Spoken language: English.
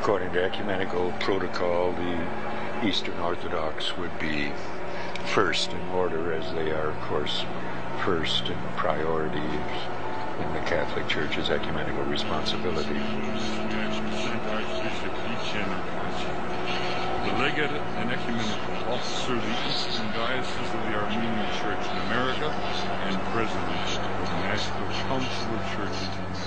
according to ecumenical protocol, the Eastern Orthodox would be first in order, as they are, of course, first in priority in the Catholic Church's ecumenical responsibility. The legate and ecumenical officer of the Eastern Diocese of the Armenian Church in America and president of the National Council of Churches